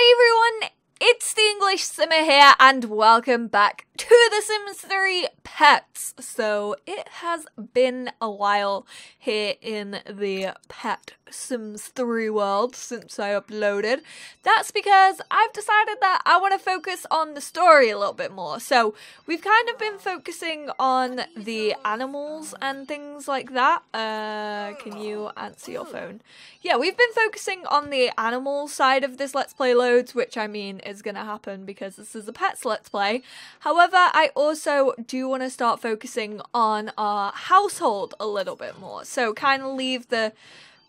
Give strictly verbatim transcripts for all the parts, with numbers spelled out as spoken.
Hi everyone, it's the English Simmer here and welcome back to The Sims three Pets. So it has been a while here in the Pet Sims three world since I uploaded. That's because I've decided that I want to focus on the story a little bit more. So we've kind of been focusing on the animals and things like that. Uh, can you answer your phone? Yeah, we've been focusing on the animal side of this Let's Play loads, which I mean is going to happen because this is a Pets Let's Play. However, I also do want to start focusing on our household a little bit more, so kind of leave the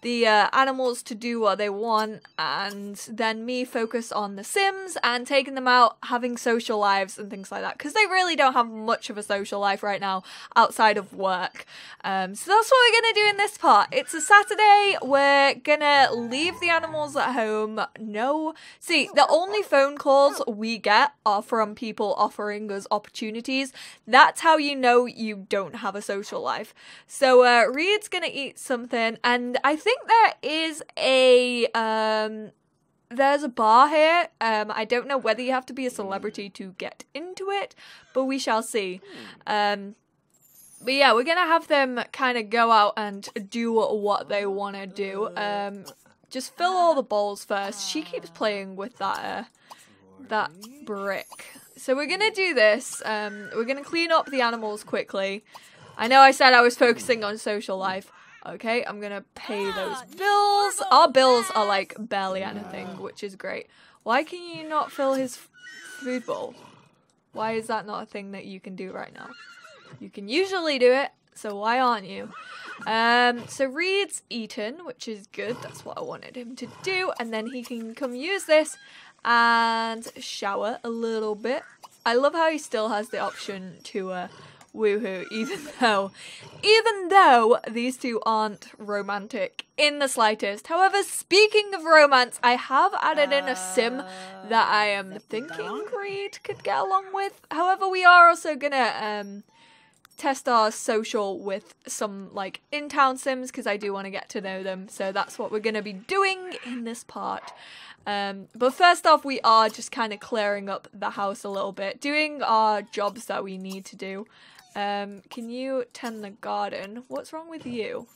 the uh, animals to do what they want and then me focus on the Sims and taking them out, having social lives and things like that, because they really don't have much of a social life right now outside of work. Um, so that's what we're going to do in this part. It's a Saturday, we're going to leave the animals at home. No, see, the only phone calls we get are from people offering us opportunities. That's how you know you don't have a social life. So uh, Reed's going to eat something, and I think I think there is a, um, there's a bar here. Um, I don't know whether you have to be a celebrity to get into it, but we shall see. Um, but yeah, we're gonna have them kind of go out and do what they want to do. Um, just fill all the bowls first. She keeps playing with that, uh, that brick. So we're gonna do this. Um, we're gonna clean up the animals quickly. I know I said I was focusing on social life. Okay, I'm gonna pay those bills. Our bills are like barely anything, which is great. Why can you not fill his food bowl? Why is that not a thing that you can do right now? You can usually do it, so why aren't you? Um, so Reed's eaten, which is good. That's what I wanted him to do. And then he can come use this and shower a little bit. I love how he still has the option to... Uh, Woohoo, even though, even though these two aren't romantic in the slightest. However, speaking of romance, I have added in a sim that I am thinking Reed could get along with. However, we are also gonna um, test our social with some like in-town sims because I do want to get to know them. So that's what we're gonna be doing in this part. Um, but first off, we are just kind of clearing up the house a little bit, doing our jobs that we need to do. Um, can you tend the garden? What's wrong with you?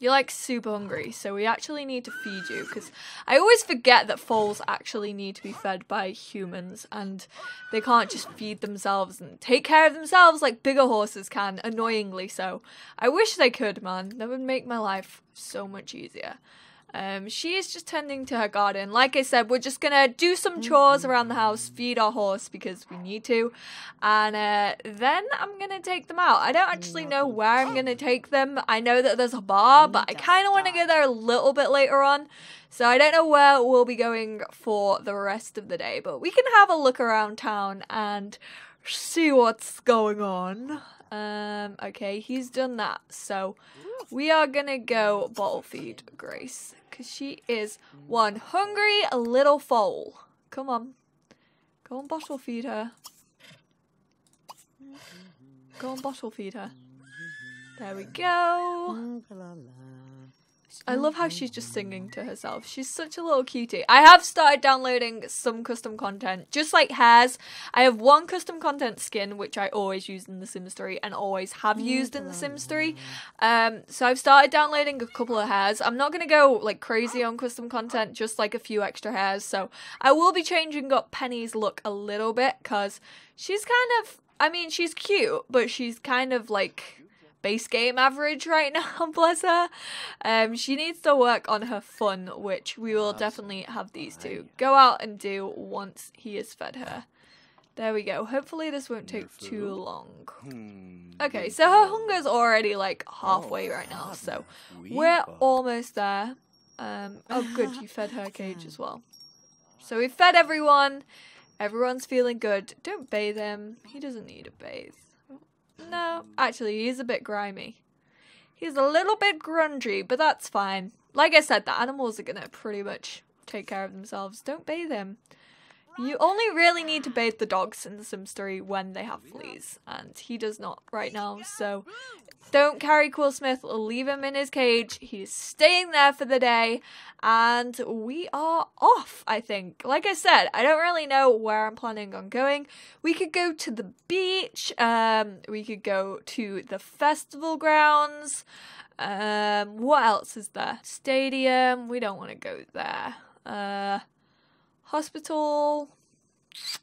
You're like super hungry, so we actually need to feed you, because I always forget that foals actually need to be fed by humans, and they can't just feed themselves and take care of themselves like bigger horses can, annoyingly so. I wish they could, man. That would make my life so much easier. Um, she is just tending to her garden. Like I said, we're just gonna do some chores around the house, feed our horse because we need to, and uh, then I'm gonna take them out. I don't actually know where I'm gonna take them. I know that there's a bar, but I kind of want to go there a little bit later on, so I don't know where we'll be going for the rest of the day, but we can have a look around town and see what's going on. Um, okay, he's done that, so we are gonna go bottle feed Grace, because she is one hungry little foal. Come on. Go and bottle feed her. Go and bottle feed her. There we go. I love how she's just singing to herself. She's such a little cutie. I have started downloading some custom content, just like hairs. I have one custom content skin, which I always use in The Sims three and always have used in The Sims three. Um, so I've started downloading a couple of hairs. I'm not going to go like crazy on custom content, just like a few extra hairs. So I will be changing up Penny's look a little bit, because she's kind of, I mean, she's cute, but she's kind of like... base game average right now, bless her. Um, she needs to work on her fun, which we will definitely have these two go out and do once he has fed her. There we go. Hopefully this won't take too long. Okay, so her hunger's already like halfway right now, so we're almost there. Um, oh good, you fed her cage as well. So we fed everyone. Everyone's feeling good. Don't bathe him. He doesn't need a bathe. No, actually, he's a bit grimy. He's a little bit grungy, but that's fine. Like I said, the animals are going to pretty much take care of themselves. Don't bathe him. You only really need to bathe the dogs in The Sims three when they have fleas, and he does not right now, so don't carry Cool Smith, leave him in his cage. He's staying there for the day, and we are off, I think. Like I said, I don't really know where I'm planning on going. We could go to the beach, um, we could go to the festival grounds, um, what else is there? Stadium, we don't want to go there. Uh... Hospital,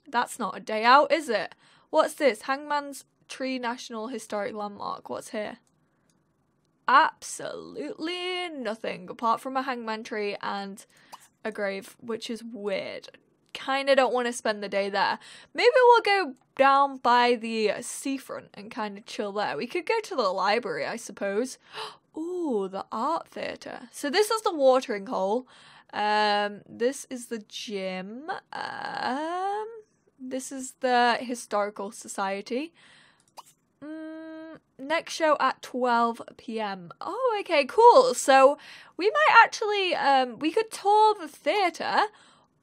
that's not a day out, is it? What's this? Hangman's Tree National Historic Landmark. What's here? Absolutely nothing apart from a hangman tree and a grave, which is weird. Kind of don't want to spend the day there. Maybe we'll go down by the seafront and kind of chill there. We could go to the library, I suppose. Ooh, the art theatre. So this is the watering hole. Um, this is the gym, um, this is the Historical Society, mm, next show at twelve p m, oh, okay, cool, so we might actually, um, we could tour the theatre,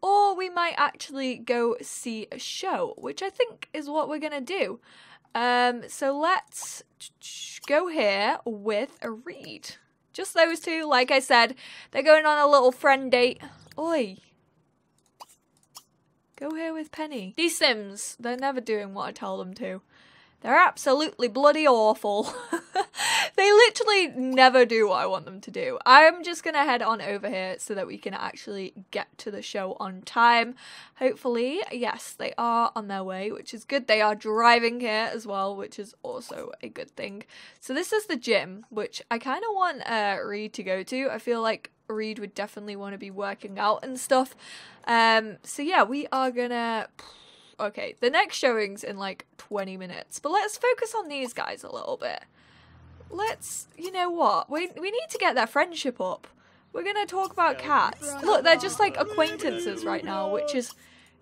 or we might actually go see a show, which I think is what we're gonna do, um, so let's go here with a read. Just those two, like I said, they're going on a little friend date. Oi. Go here with Penny. These Sims, they're never doing what I tell them to. They're absolutely bloody awful. They literally never do what I want them to do. I'm just gonna head on over here so that we can actually get to the show on time. Hopefully, yes, they are on their way, which is good. They are driving here as well, which is also a good thing. So this is the gym, which I kind of want uh, Reed to go to. I feel like Reed would definitely want to be working out and stuff. Um, so yeah, we are gonna... Okay, the next showing's in like twenty minutes, but let's focus on these guys a little bit. Let's, you know what, we, we need to get their friendship up. We're gonna talk about cats. Look, they're just like acquaintances right now, which is,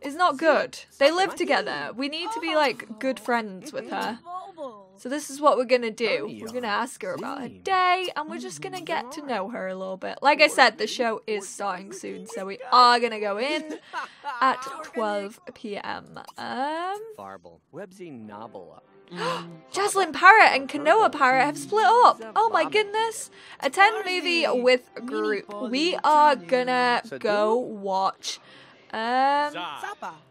is not good. They live together. We need to be like good friends with her. So this is what we're gonna do. We're gonna ask her about her day, and we're just gonna get to know her a little bit. Like I said, the show is starting soon, so we are gonna go in at twelve p m Um... Jaslyn Parrot and Kanoa Parrot have split up. Oh my goodness. Attend movie with group. We are gonna go watch... Um,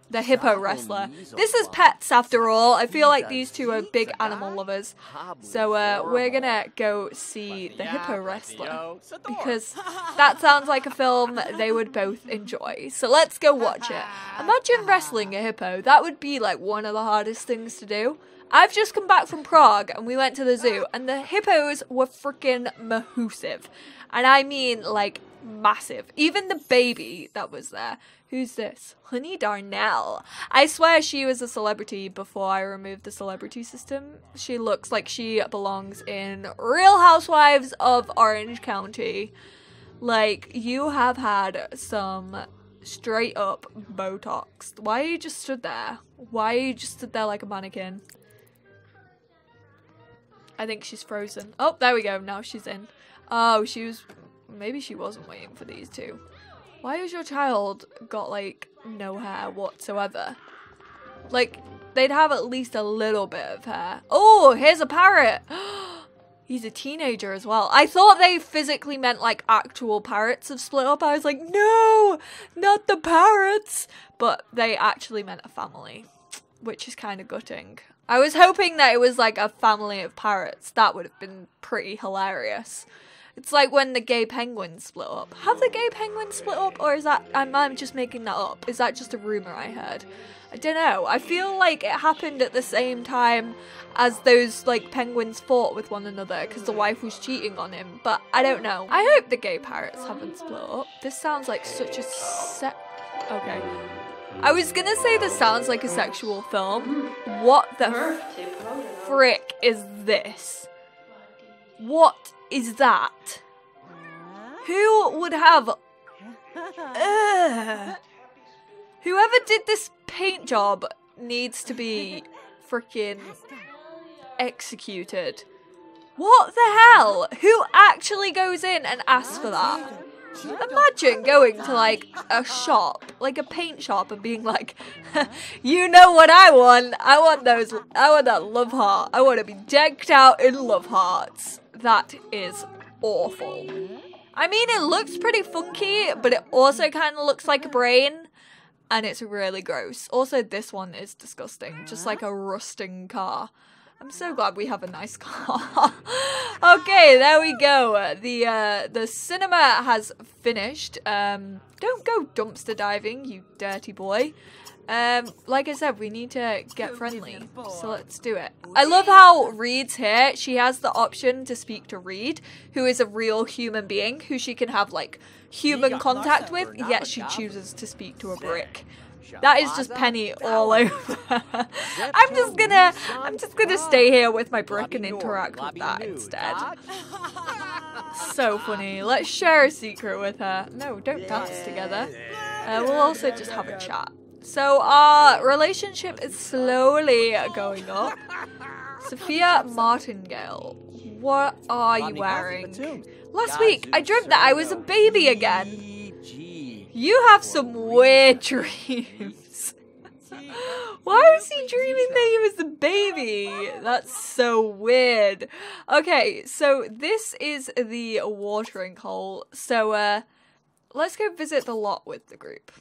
the hippo wrestler. This is pets after all. I feel like these two are big animal lovers. So uh, we're gonna go see The Hippo Wrestler because that sounds like a film they would both enjoy. So let's go watch it. Imagine wrestling a hippo. That would be like one of the hardest things to do. I've just come back from Prague and we went to the zoo and the hippos were freaking mahoosive. And I mean like massive. Even the baby that was there. Who's this? Honey Darnell. I swear she was a celebrity before I removed the celebrity system. She looks like she belongs in Real Housewives of Orange County. Like, you have had some straight up Botox. Why are you just stood there? Why are you just stood there like a mannequin? I think she's frozen. Oh, there we go. Now she's in. Oh, she was... Maybe she wasn't waiting for these two. Why has your child got, like, no hair whatsoever? Like, they'd have at least a little bit of hair. Oh, here's a parrot. He's a teenager as well. I thought they physically meant, like, actual parrots have split up. I was like, no, not the parrots. But they actually meant a family, which is kind of gutting. I was hoping that it was, like, a family of parrots. That would have been pretty hilarious. It's like when the gay penguins split up. Have the gay penguins split up, or is that... I'm, I'm just making that up. Is that just a rumour I heard? I don't know. I feel like it happened at the same time as those, like, penguins fought with one another because the wife was cheating on him, but I don't know. I hope the gay parrots haven't split up. This sounds like such a se... Okay. I was gonna say this sounds like a sexual film. What the frick is this? What... is that? Who would have... Ugh. Whoever did this paint job needs to be freaking executed. What the hell? Who actually goes in and asks for that? Imagine going to like a shop, like a paint shop, and being like, you know what I want? I want those, I want that love heart. I want to be decked out in love hearts. That is awful. I mean, it looks pretty funky, but it also kind of looks like a brain. And it's really gross. Also, this one is disgusting. Just like a rusting car. I'm so glad we have a nice car. Okay, there we go. The uh, the cinema has finished. Um, don't go dumpster diving, you dirty boy. Um, like I said, we need to get friendly, so let's do it. I love how Reed's here. She has the option to speak to Reed, who is a real human being, who she can have, like, human contact with, yet she chooses to speak to a brick. That is just Penny all over. I'm just gonna, I'm just gonna stay here with my brick and interact with that instead. So funny. Let's share a secret with her. No, don't dance together. Uh, we'll also just have a chat. So our relationship is slowly going up. Sophia Martingale, what are you wearing? Last week, I dreamt that I was a baby again. You have some weird dreams. Why was he dreaming that he was a baby? That's so weird. Okay, so this is the watering hole. So uh, let's go visit the lot with the group.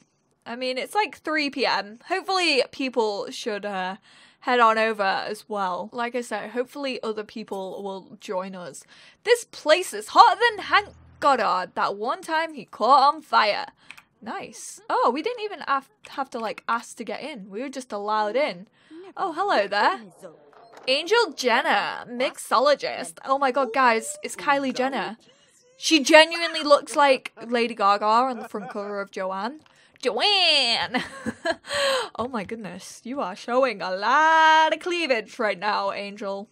I mean, it's like three p m Hopefully people should uh, head on over as well. Like I said, hopefully other people will join us. This place is hotter than Hank Goddard. That one time he caught on fire. Nice. Oh, we didn't even have, have to, like, ask to get in. We were just allowed in. Oh, hello there. Angel Jenner, mixologist. Oh my god, guys, it's Kylie Jenner. She genuinely looks like Lady Gaga on the front cover of Joanne. Joanne! Oh my goodness, you are showing a lot of cleavage right now, Angel.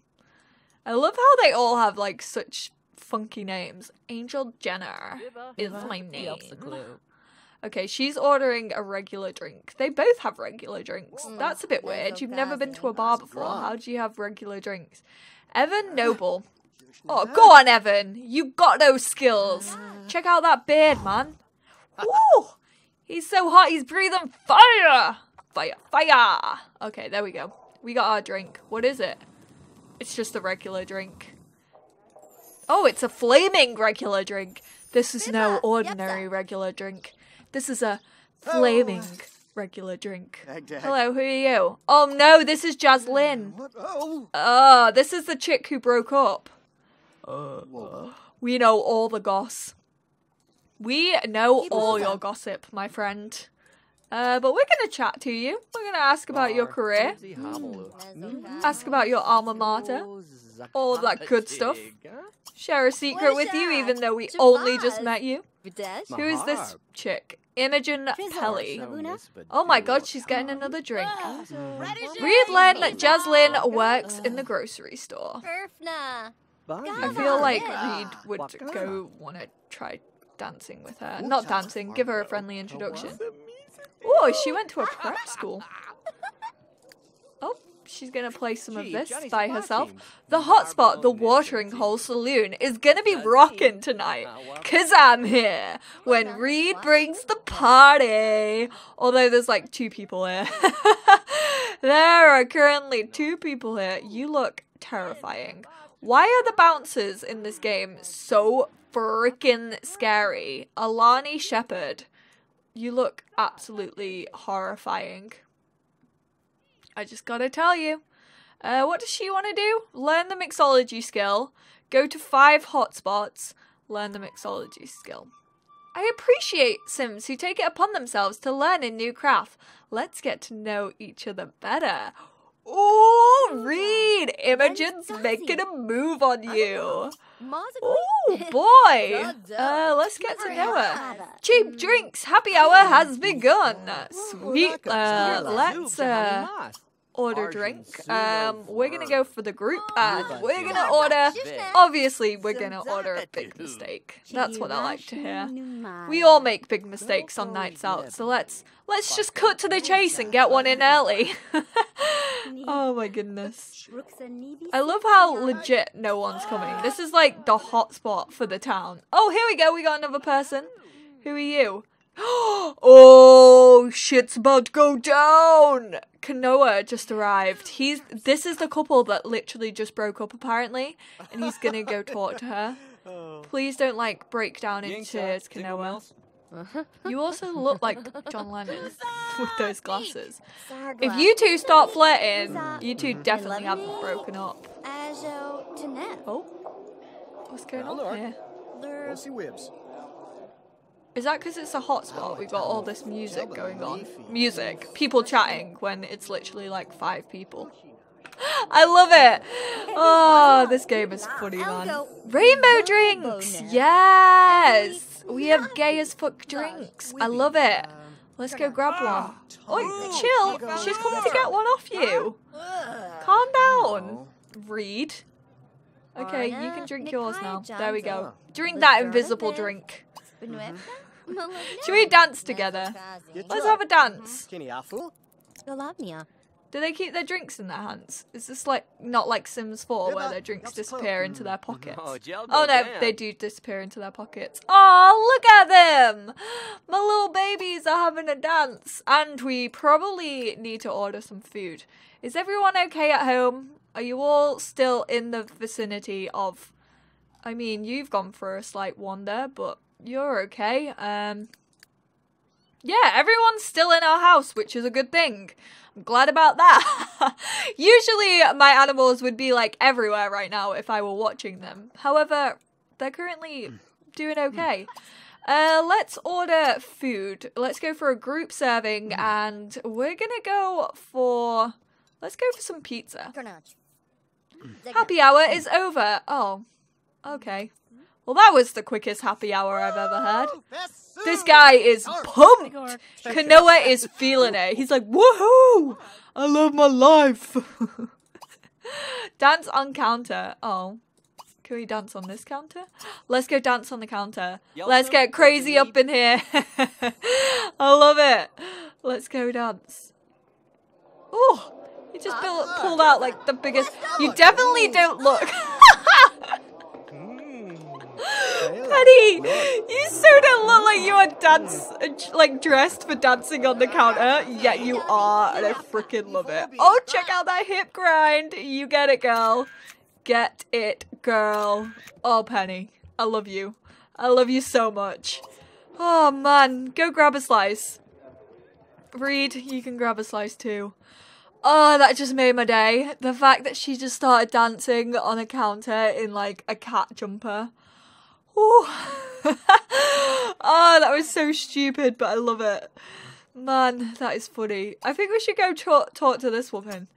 I love how they all have, like, such funky names. Angel Jenner is my name. Okay, she's ordering a regular drink. They both have regular drinks. That's a bit weird. You've never been to a bar before. How do you have regular drinks? Evan Noble. Oh, go on, Evan. You got those skills. Check out that beard, man. Woo! He's so hot, he's breathing fire! Fire, fire! Okay, there we go. We got our drink. What is it? It's just a regular drink. Oh, it's a flaming regular drink. This is no ordinary regular drink. This is a flaming regular drink. Hello, who are you? Oh no, this is Jaslyn. Oh, this is the chick who broke up. Uh, we know all the goss. We know all your gossip, my friend. Uh, but we're going to chat to you. We're going to ask about your career. Ask about your alma mater. All that good stuff. Share a secret with you, even though we only just met you. Who is this chick? Imogen Pelly. Oh my god, she's getting another drink. Reed learned that Jaslyn works in the grocery store. I feel like Reed would go want to try dancing with her. Not dancing, give her a friendly introduction. Oh, she went to a prep school. Oh, she's going to play some of this by herself. The hotspot, the watering hole saloon, is going to be rocking tonight. Because I'm here when Reed brings the party. Although there's like two people here. There are currently two people here. You look terrifying. Why are the bouncers in this game so freaking scary? Alani Shepherd. You look absolutely horrifying. I just gotta tell you. Uh, what does she want to do? Learn the mixology skill. Go to five hotspots. Learn the mixology skill. I appreciate Sims who take it upon themselves to learn a new craft. Let's get to know each other better. Ooh, Reed! Imogen's making a move on you. Oh boy! Uh, let's get to know her. Cheap drinks, happy hour has begun. Sweet. Uh, let's uh, order drink. Um, we're gonna go for the group, and we're gonna order. Obviously, we're gonna order a big mistake. That's what I like to hear. We all make big mistakes on nights out, so let's let's just cut to the chase and get one in early. Oh my goodness. I love how legit no one's coming. This is like the hotspot for the town. Oh, here we go. We got another person. Who are you? Oh, shit's about to go down. Kanoa just arrived. He's this is the couple that literally just broke up apparently, and he's gonna go talk to her. Oh. Please don't like break down you into Kanoa. You also look like John Lennon with those glasses. If you two start flirting, you two definitely haven't broken up. Oh, what's going on here? Is that because it's a hotspot? We've got all this music going on. Music. People chatting when it's literally like five people. I love it. Oh, this game is funny, man. Rainbow drinks. Yes. We have gay as fuck drinks. I love it. Let's go grab one. Oh, chill. She's coming to get one off you. Calm down, Reed. Okay, you can drink yours now. There we go. Drink that invisible drink. Should we dance together? Let's have a dance. Do they keep their drinks in their hands? Is this like not like Sims four where their drinks disappear into their pockets? Oh no, they do disappear into their pockets. Oh, look at them! My little babies are having a dance, and we probably need to order some food. Is everyone okay at home? Are you all still in the vicinity of? I mean, you've gone for a slight wander, but you're okay. Um, yeah, everyone's still in our house, which is a good thing. I'm glad about that. Usually my animals would be like everywhere right now if I were watching them. However, they're currently doing okay. Uh, let's order food. Let's go for a group serving and we're gonna go for, let's go for some pizza. Happy hour is over. Oh, okay. Well, that was the quickest happy hour I've ever had. This guy is pumped. Kanoa is feeling it. He's like, woohoo! I love my life. Dance on counter. Oh, can we dance on this counter? Let's go dance on the counter. Let's get crazy up in here. I love it. Let's go dance. Oh, you just built, pulled out like the biggest. You definitely don't look. Penny, you so don't look like you are dance, like dressed for dancing on the counter, yet you are, and I freaking love it. Oh, check out that hip grind. You get it, girl. Get it, girl. Oh, Penny, I love you. I love you so much. Oh, man. Go grab a slice. Reed, you can grab a slice too. Oh, that just made my day. The fact that she just started dancing on a counter in like a cat jumper. Oh, that was so stupid, but I love it. Man, that is funny. I think we should go talk, talk to this woman.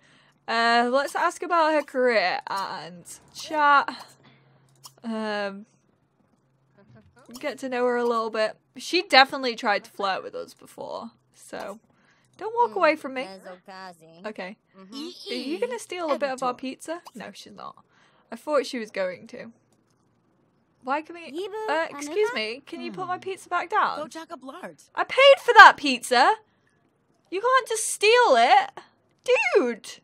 Uh, let's ask about her career and chat. Um, get to know her a little bit. She definitely tried to flirt with us before, so don't walk away from me. Okay. Are you going to steal a bit of our pizza? No, she's not. I thought she was going to. Why can we, uh, excuse me, can you put my pizza back down? I paid for that pizza! You can't just steal it! Dude!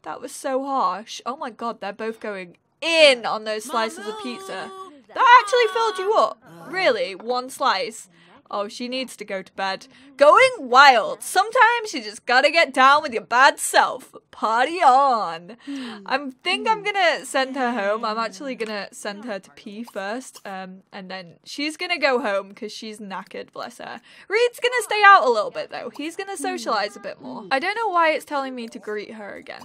That was so harsh. Oh my god, they're both going in on those slices of pizza. That actually filled you up. Really? One slice? Oh, she needs to go to bed. Going wild. Sometimes you just gotta get down with your bad self. Party on. I think I'm gonna send her home. I'm actually gonna send her to pee first. Um, and then she's gonna go home because she's knackered, bless her. Reed's gonna stay out a little bit though. He's gonna socialize a bit more. I don't know why it's telling me to greet her again.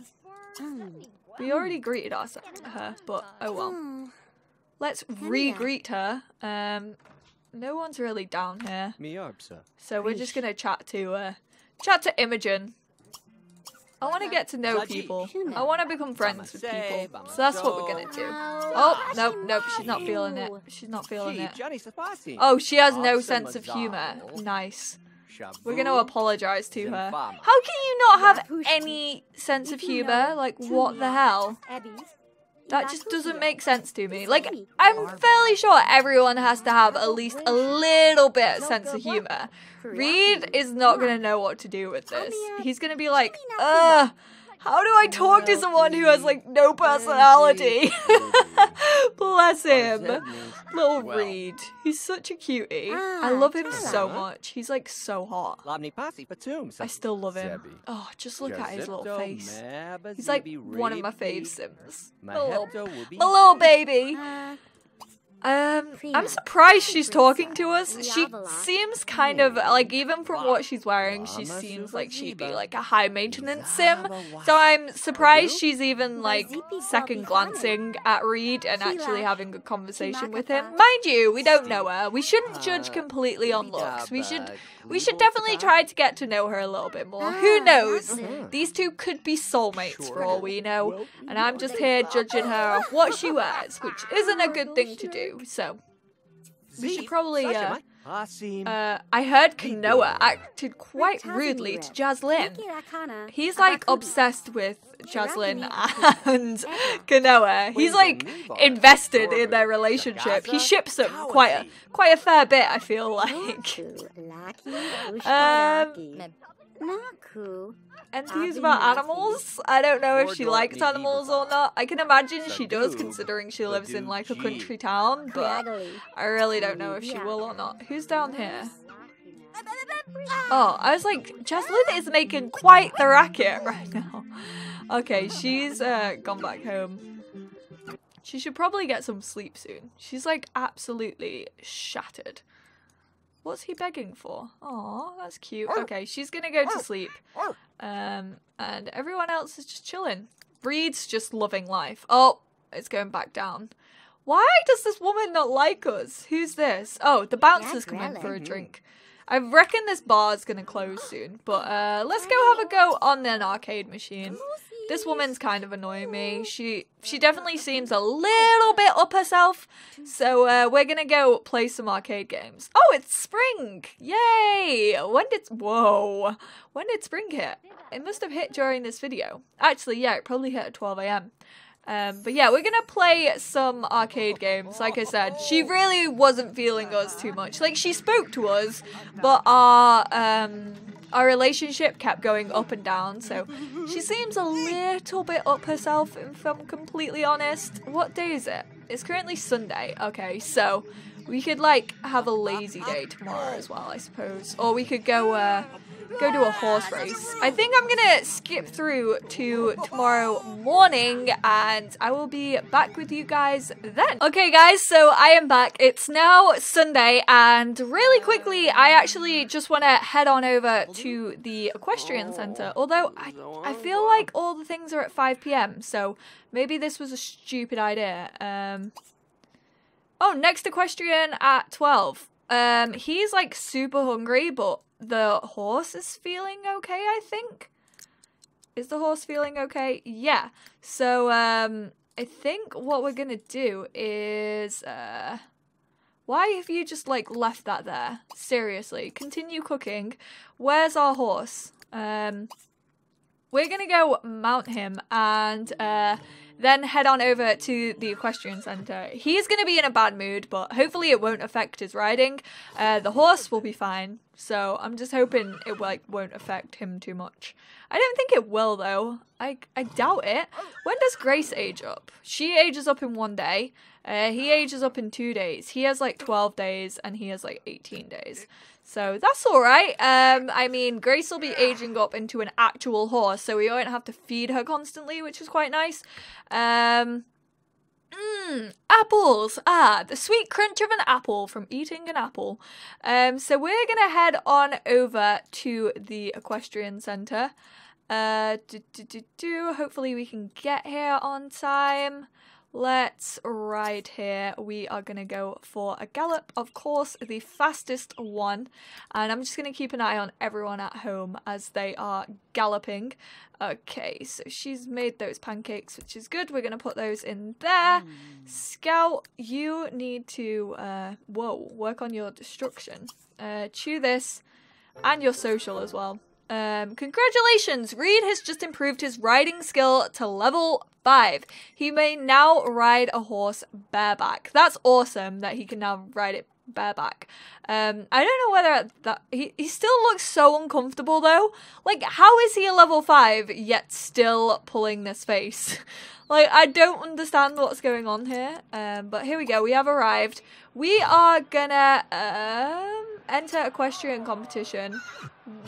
We already greeted ourselves, her, but oh well. Let's re-greet her. Um... No one's really down here, so we're just gonna chat to uh, chat to Imogen. I want to get to know people. I want to become friends with people, so that's what we're gonna do. Oh no, nope, she's not feeling it. She's not feeling it. Oh, she has no sense of humor. Nice. We're gonna apologize to her. How can you not have any sense of humor? Like, what the hell? That just doesn't make sense to me. Like, I'm fairly sure everyone has to have at least a little bit of sense of humor. Reed is not going to know what to do with this. He's going to be like, ugh, How do I talk to someone who has, like, no personality? Bless him. Little Reed. He's such a cutie. I love him so much. He's, like, so hot. I still love him. Oh, just look at his little face. He's, like, one of my fave Sims. My little, my little baby. Um, I'm surprised she's talking to us. She seems kind of, like, even from what she's wearing, she seems like she'd be, like, a high-maintenance Sim. So I'm surprised she's even, like, second-glancing at Reed and actually having a conversation with him. Mind you, we don't know her. We shouldn't judge completely on looks. We should, we should definitely try to get to know her a little bit more. Who knows? These two could be soulmates for all we know. And I'm just here judging her on what she wears, which isn't a good thing to do. So, we should probably, uh, uh, I heard Kanoa acted quite rudely to Jaslyn. He's, like, obsessed with Jaslyn and Kanoa. He's, like, invested in their relationship. He ships them quite a, quite a fair bit, I feel like. Um... And views about animals? I don't know if she likes animals or not. I can imagine she does, considering she lives in, like, a country town, but I really don't know if she will or not. Who's down here? Oh, I was like, Jaslyn is making quite the racket right now. Okay, she's uh, gone back home. She should probably get some sleep soon. She's, like, absolutely shattered. What's he begging for? Aw, that's cute. Okay, she's gonna go to sleep. Um, and everyone else is just chilling. Reed's just loving life. Oh, it's going back down. Why does this woman not like us? Who's this? Oh, the bouncer's come in for a drink. I reckon this bar's gonna close soon, but uh, let's go have a go on an arcade machine. This woman's kind of annoying me. She she definitely seems a little bit up herself. So uh, we're gonna go play some arcade games. Oh, it's spring! Yay! When did whoa? When did spring hit? It must have hit during this video. Actually, yeah, it probably hit at twelve A M Um, but yeah, we're gonna play some arcade games. Like I said, she really wasn't feeling us too much. Like, she spoke to us, but our um. Our relationship kept going up and down, so she seems a little bit up herself, if I'm completely honest. What day is it? It's currently Sunday. Okay, so we could, like, have a lazy day tomorrow as well, I suppose. Or we could go, uh, go do a horse race. I think I'm gonna skip through to tomorrow morning, and I will be back with you guys then. Okay, guys, so I am back. It's now Sunday, and really quickly, I actually just want to head on over to the equestrian center. Although, I, I feel like all the things are at five P M, so maybe this was a stupid idea. Um, oh, next equestrian at twelve. Um, he's, like, super hungry, but the horse is feeling okay, I think. Is the horse feeling okay? Yeah. So, um, I think what we're gonna do is, uh, why have you just, like, left that there? Seriously, continue cooking. Where's our horse? Um, we're gonna go mount him and, uh, then head on over to the equestrian center. He's going to be in a bad mood, but hopefully it won't affect his riding. Uh, the horse will be fine, so I'm just hoping it, like, won't affect him too much. I don't think it will, though. I, I doubt it. When does Grace age up? She ages up in one day. Uh, he ages up in two days. He has, like, twelve days, and he has, like, eighteen days. So that's all right. Um, I mean, Grace will be aging up into an actual horse, so we won't have to feed her constantly, which is quite nice. Um, mm, apples. Ah, the sweet crunch of an apple from eating an apple. Um, so we're going to head on over to the equestrian centre. Uh, do, do, do, do. Hopefully we can get here on time. Let's ride here. We are going to go for a gallop, of course, the fastest one. And I'm just going to keep an eye on everyone at home as they are galloping. Okay, so she's made those pancakes, which is good. We're going to put those in there. Mm. Scout, you need to, uh, whoa, work on your destruction. Uh, chew this and your social as well. Um, congratulations! Reed has just improved his riding skill to level five. He may now ride a horse bareback. That's awesome that he can now ride it bareback. Um, I don't know whether that he, he still looks so uncomfortable though. Like, how is he a level five yet still pulling this face? Like, I don't understand what's going on here. Um, but here we go. We have arrived. We are gonna um, enter equestrian competition.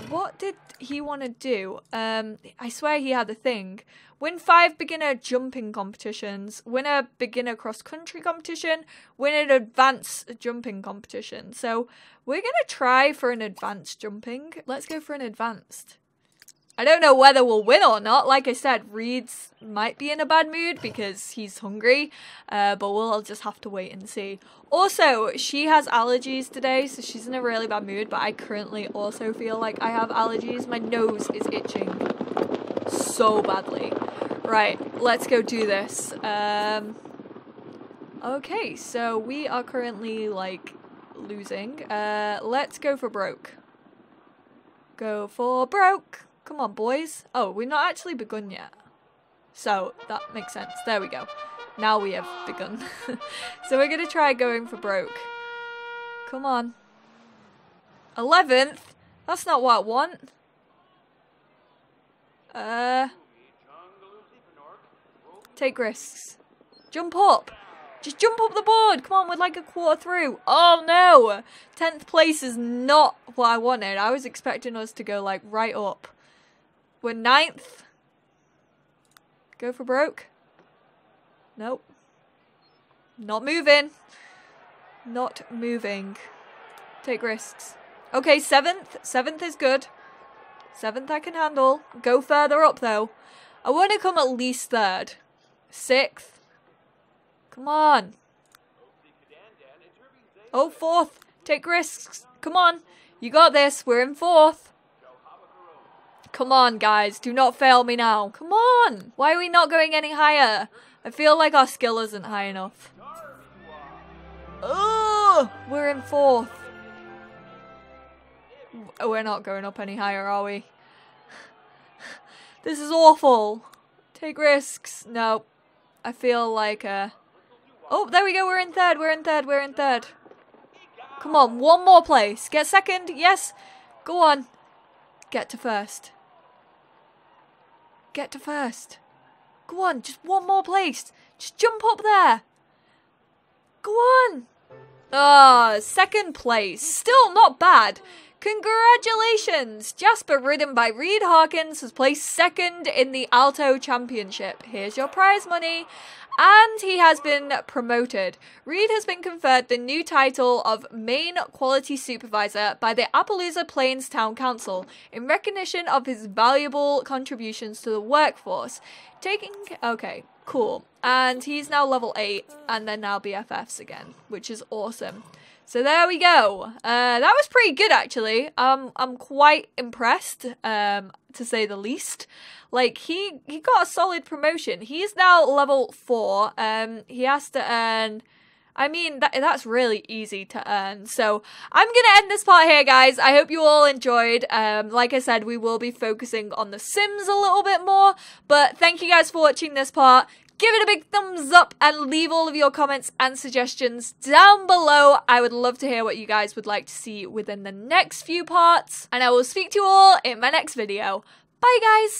What did he want to do? Um, I swear he had a thing. Win five beginner jumping competitions. Win a beginner cross-country competition. Win an advanced jumping competition. So we're gonna try for an advanced jumping. Let's go for an advanced. I don't know whether we'll win or not. Like I said, Reed's might be in a bad mood because he's hungry, uh, but we'll just have to wait and see. Also, she has allergies today, so she's in a really bad mood, but I currently also feel like I have allergies. My nose is itching so badly. Right, let's go do this. Um, okay, so we are currently, like, losing. Uh, let's go for broke. Go for broke. Come on, boys. Oh, we've not actually begun yet. So, that makes sense. There we go. Now we have begun. So we're going to try going for broke. Come on. eleventh? That's not what I want. Uh, take risks. Jump up. Just jump up the board. Come on, we're like a quarter through. Oh, no. tenth place is not what I wanted. I was expecting us to go, like, right up. We're ninth. Go for broke. Nope. Not moving. Not moving. Take risks. Okay, seventh. Seventh is good. Seventh I can handle. Go further up though. I want to come at least third. Sixth. Come on. Oh, fourth. Take risks. Come on. You got this. We're in fourth. Come on, guys. Do not fail me now. Come on. Why are we not going any higher? I feel like our skill isn't high enough. Oh, we're in fourth. We're not going up any higher, are we? This is awful. Take risks. No. I feel like... Uh... Oh, there we go. We're in third. We're in third. We're in third. Come on. One more place. Get second. Yes. Go on. Get to first. Get to first. Go on, just one more place. Just jump up there. Go on. Ah, oh, second place. Still not bad. Congratulations. Jasper, ridden by Reed Hawkins, has placed second in the Alto Championship. Here's your prize money. And he has been promoted. Reed has been conferred the new title of Main Quality Supervisor by the Appaloosa Plains Town Council in recognition of his valuable contributions to the workforce. Taking... Okay, cool. And he's now level eight, and they're now B F Fs again, which is awesome. So there we go. Uh, that was pretty good, actually. Um, I'm quite impressed, um, to say the least. Like, he, he got a solid promotion. He's now level four. Um, he has to earn... I mean, that, that's really easy to earn. So I'm going to end this part here, guys. I hope you all enjoyed. Um, like I said, we will be focusing on The Sims a little bit more. But thank you guys for watching this part. Give it a big thumbs up and leave all of your comments and suggestions down below. I would love to hear what you guys would like to see within the next few parts. And I will speak to you all in my next video. Bye, guys!